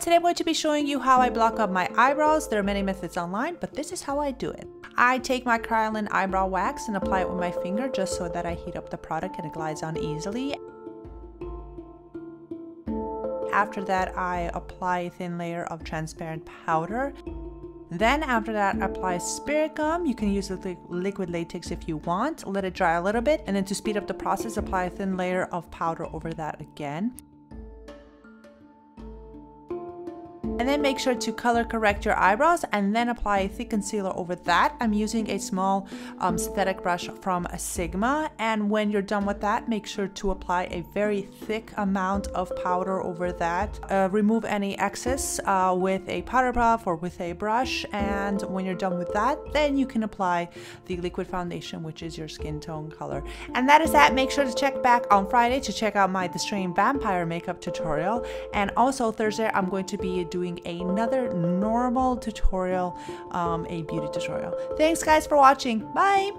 everyone, today I'm going to be showing you how I block up my eyebrows. There are many methods online, but this is how I do it. I take my Kryolan eyebrow wax and apply it with my finger just so that I heat up the product and it glides on easily. After that, I apply a thin layer of transparent powder. Then after that, apply spirit gum. You can use the liquid latex if you want. Let it dry a little bit, and then to speed up the process, apply a thin layer of powder over that again. And then make sure to color correct your eyebrows and then apply a thick concealer over that. I'm using a small synthetic brush from Sigma, and when you're done with that, make sure to apply a very thick amount of powder over that. Remove any excess with a powder puff or with a brush, and when you're done with that, then you can apply the liquid foundation, which is your skin tone color. And that is that. Make sure to check back on Friday to check out my The Strain Vampire makeup tutorial, and also Thursday I'm going to be doing another normal tutorial, a beauty tutorial. Thanks guys for watching. Bye.